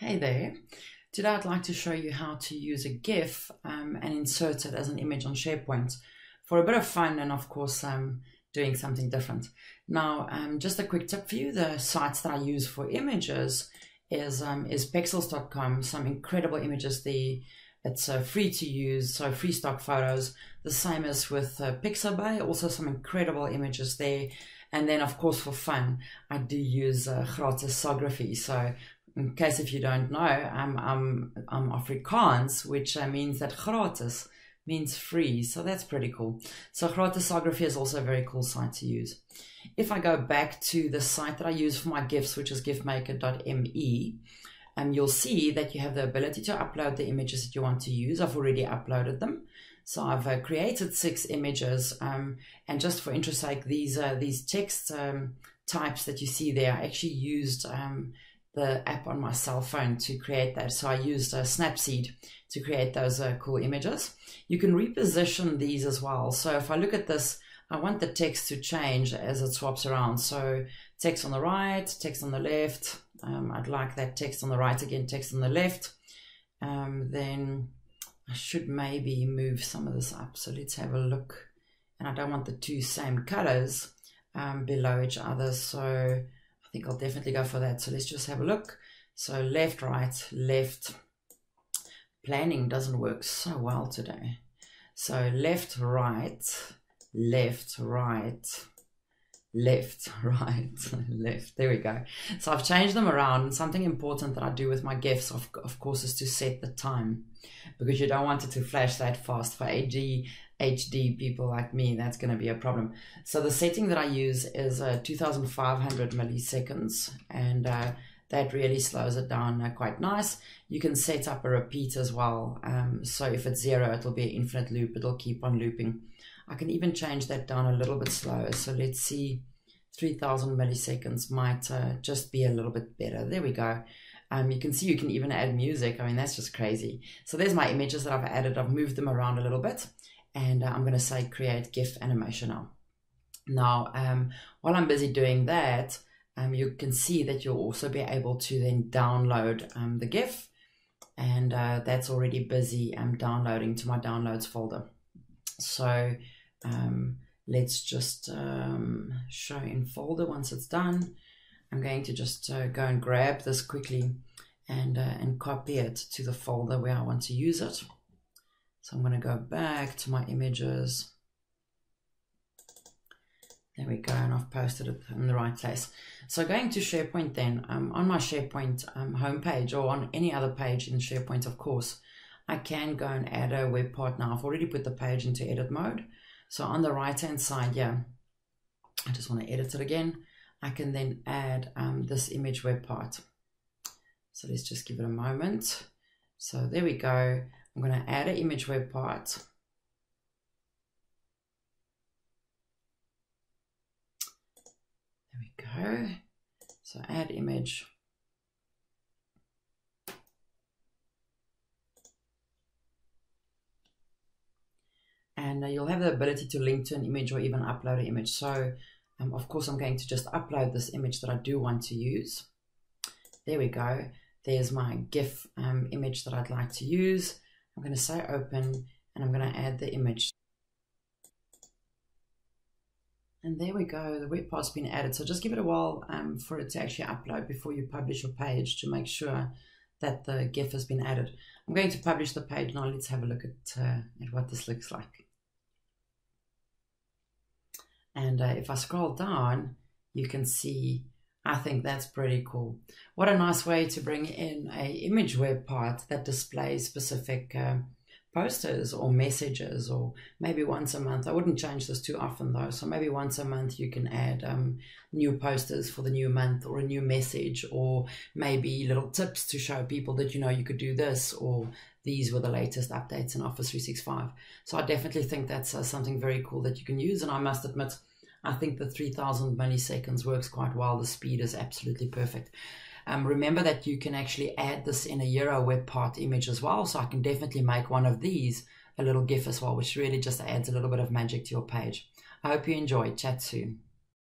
Hey there. Today I'd like to show you how to use a GIF and insert it as an image on SharePoint for a bit of fun and of course doing something different. Now just a quick tip for you, the sites that I use for images is Pexels.com, some incredible images there. It's free to use, so free stock photos. The same as with Pixabay, also some incredible images there. And then of course for fun, I do use gratisography. So in case if you don't know, I'm Afrikaans, which means that gratis means free. So that's pretty cool. So gratisography is also a very cool site to use. If I go back to the site that I use for my GIFs, which is gifmaker.me, you'll see that you have the ability to upload the images that you want to use. I've already uploaded them. So I've created 6 images, and just for interest's sake, these text types that you see there, I actually used the app on my cell phone to create that. So I used Snapseed to create those cool images. You can reposition these as well. So if I look at this, I want the text to change as it swaps around. So text on the right, text on the left. I'd like that text on the right again, text on the left. Then I should maybe move some of this up. So let's have a look. And I don't want the two same colors below each other. So I think I'll definitely go for that. So let's just have a look. So left, right, left. Planning doesn't work so well today. So left, right, left, right, left, right, left. There we go. So I've changed them around. Something important that I do with my GIFs, of course, is to set the time, because you don't want it to flash that fast. For HD people like me, that's going to be a problem. So the setting that I use is 2500 milliseconds, and that really slows it down quite nice. You can set up a repeat as well. So if it's 0, it'll be an infinite loop. It'll keep on looping. I can even change that down a little bit slower. So let's see, 3000 milliseconds might just be a little bit better. There we go. You can see you can even add music. I mean, that's just crazy. So there's my images that I've added. I've moved them around a little bit. And I'm going to say create GIF animation now. Now, while I'm busy doing that, you can see that you'll also be able to then download the GIF. And that's already busy downloading to my downloads folder. So let's just show in folder once it's done. I'm going to just go and grab this quickly and copy it to the folder where I want to use it. So I'm going to go back to my images. There we go, and I've posted it in the right place. So going to SharePoint then, on my SharePoint homepage or on any other page in SharePoint, of course, I can go and add a web part now. I've already put the page into edit mode. So on the right-hand side, yeah, I just want to edit it again. I can then add this image web part. So let's just give it a moment. So there we go. I'm going to add an image web part. There we go. So add image. And you'll have the ability to link to an image or even upload an image. So of course I'm going to just upload this image that I do want to use. There we go. There's my GIF image that I'd like to use. I'm going to say open, and I'm going to add the image. And there we go, the web part's been added. So just give it a while for it to actually upload before you publish your page to make sure that the GIF has been added. I'm going to publish the page now. Let's have a look at what this looks like. And if I scroll down, you can see, I think that's pretty cool. What a nice way to bring in an image web part that displays specific posters or messages, or maybe once a month. I wouldn't change this too often though. So maybe once a month you can add new posters for the new month, or a new message, or maybe little tips to show people that, you know, you could do this, or these were the latest updates in Office 365. So I definitely think that's something very cool that you can use. And I must admit, I think the 3000 milliseconds works quite well. The speed is absolutely perfect. Remember that you can actually add this in a Euro web part image as well. So I can definitely make one of these a little GIF as well, which really just adds a little bit of magic to your page. I hope you enjoy. Chat soon.